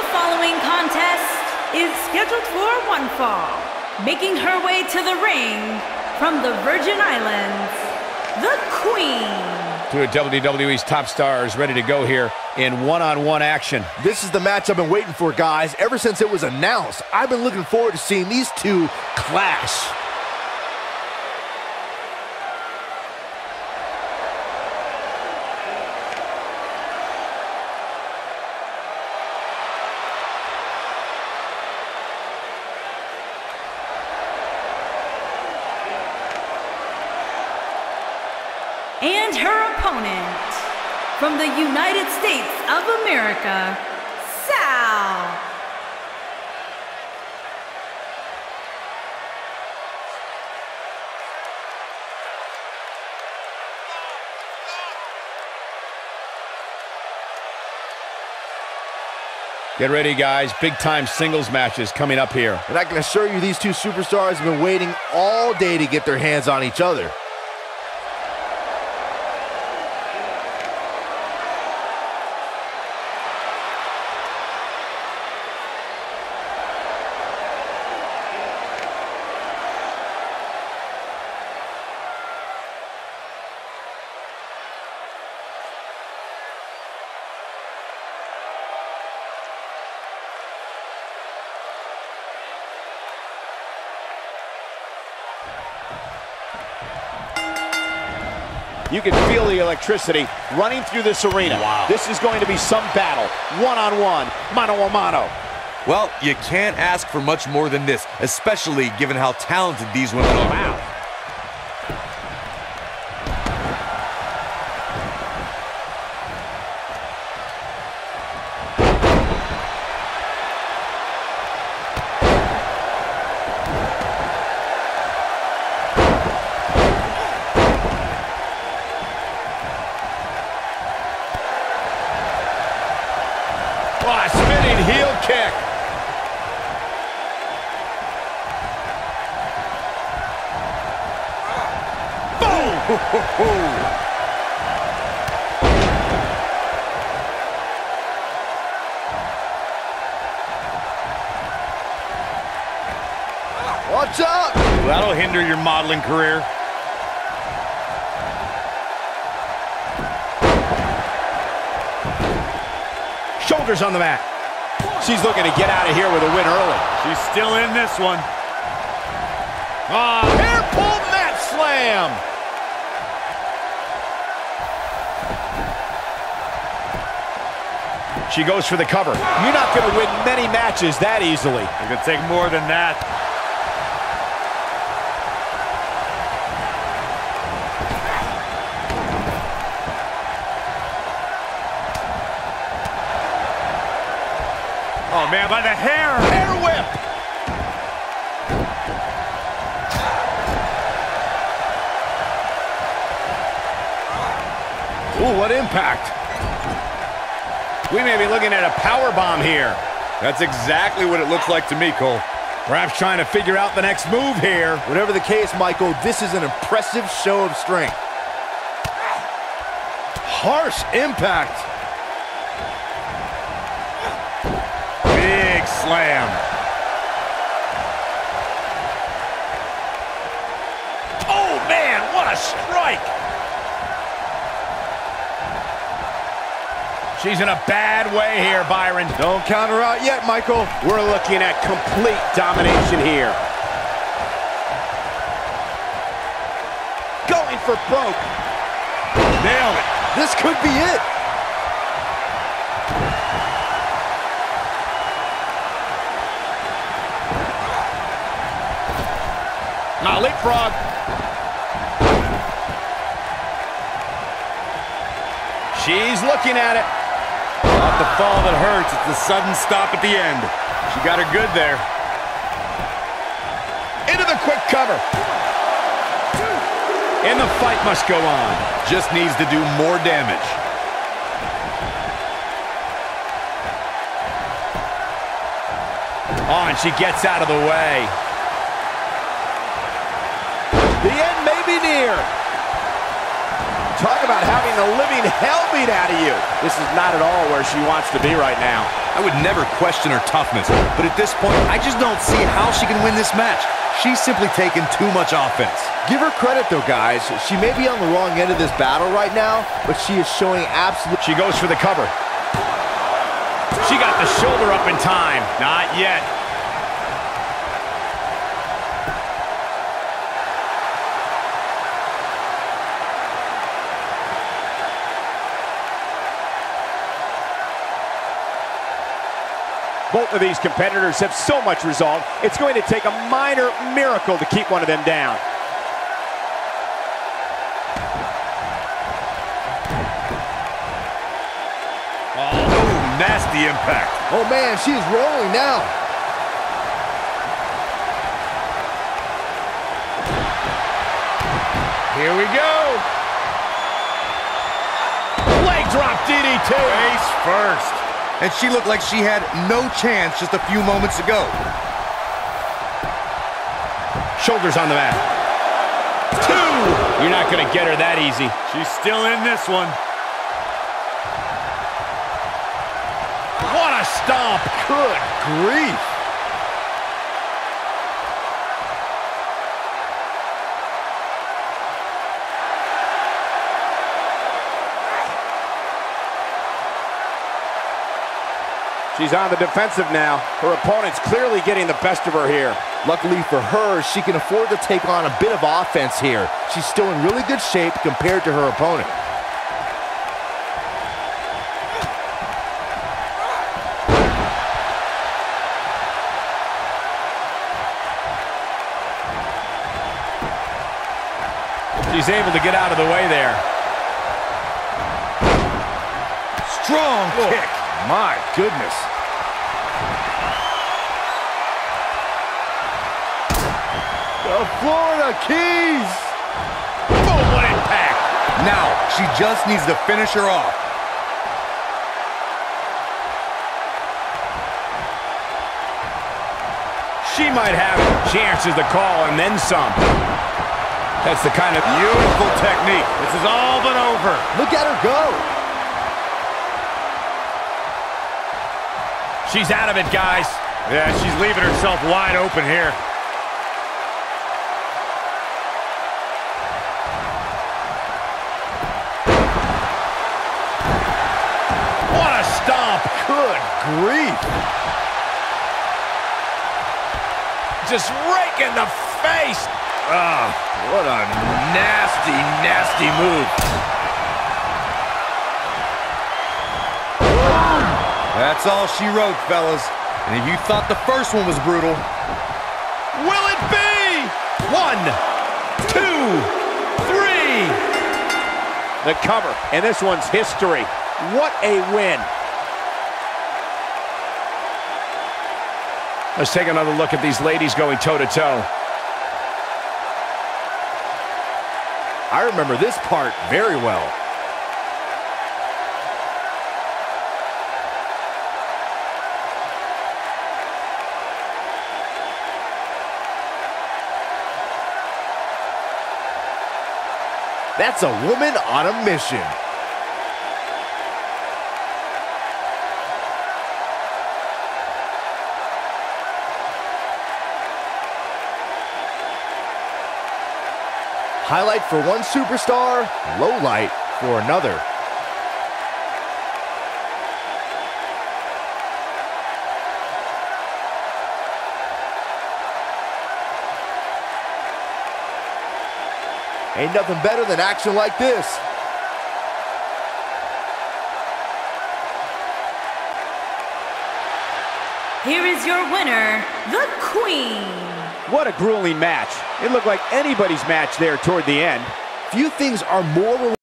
The following contest is scheduled for one fall. Making her way to the ring from the Virgin Islands, the Queen. Two of WWE's top stars ready to go here in one-on-one action. This is the match I've been waiting for, guys, ever since it was announced. I've been looking forward to seeing these two clash. And her opponent, from the United States of America, Sal. Get ready, guys. Big-time singles matches coming up here. And I can assure you these two superstars have been waiting all day to get their hands on each other. You can feel the electricity running through this arena. Wow. This is going to be some battle, one-on-one, mano-a-mano. Well, you can't ask for much more than this, especially given how talented these women are. Wow. What's up? That'll hinder your modeling career. Shoulders on the mat. She's looking to get out of here with a win early. She's still in this one. Ah, hair pull mat slam. She goes for the cover. You're not going to win many matches that easily. It could take more than that. Oh, man, by the hair. Hair whip. Ooh, what impact. We may be looking at a power bomb here. That's exactly what it looks like to me, Cole. Perhaps trying to figure out the next move here. Whatever the case, Michael, this is an impressive show of strength. Harsh impact. Big slam. Oh, man, what a strike. She's in a bad way here, Byron. Don't count her out yet, Michael. We're looking at complete domination here. Going for broke. Nailed it. This could be it. Now, leapfrog. She's looking at it. Not the fall that hurts, it's the sudden stop at the end. She got her good there. Into the quick cover. And the fight must go on. Just needs to do more damage. Oh, and she gets out of the way. The end may be near. Talk about having the living hell beat out of you. This is not at all where she wants to be right now. I would never question her toughness, but at this point, I just don't see how she can win this match. She's simply taking too much offense. Give her credit, though, guys. She may be on the wrong end of this battle right now, but she is showing absolute... She goes for the cover. She got the shoulder up in time. Not yet. Both of these competitors have so much resolve, it's going to take a minor miracle to keep one of them down. Oh, nasty impact. Oh, man, she's rolling now. Here we go. Leg drop DDT. Face first. And she looked like she had no chance just a few moments ago. Shoulders on the mat. Two! You're not gonna get her that easy. She's still in this one. What a stomp! Good grief! She's on the defensive now. Her opponent's clearly getting the best of her here. Luckily for her, she can afford to take on a bit of offense here. She's still in really good shape compared to her opponent. She's able to get out of the way there. Strong kick. My goodness. The Florida Keys. Oh, what impact. Now, she just needs to finish her off. She might have it. She answers the call and then some. That's the kind of beautiful technique. This is all but over. Look at her go. She's out of it, guys. Yeah, she's leaving herself wide open here. What a stomp. Good grief. Just raking the face. Oh, what a nasty, nasty move. That's all she wrote, fellas. And if you thought the first one was brutal... Will it be? 1, 2, 3! The cover, and this one's history. What a win. Let's take another look at these ladies going toe-to-toe. I remember this part very well. That's a woman on a mission. Highlight for one superstar, low light for another. Ain't nothing better than action like this. Here is your winner, the Queen. What a grueling match. It looked like anybody's match there toward the end. Few things are more rewarding.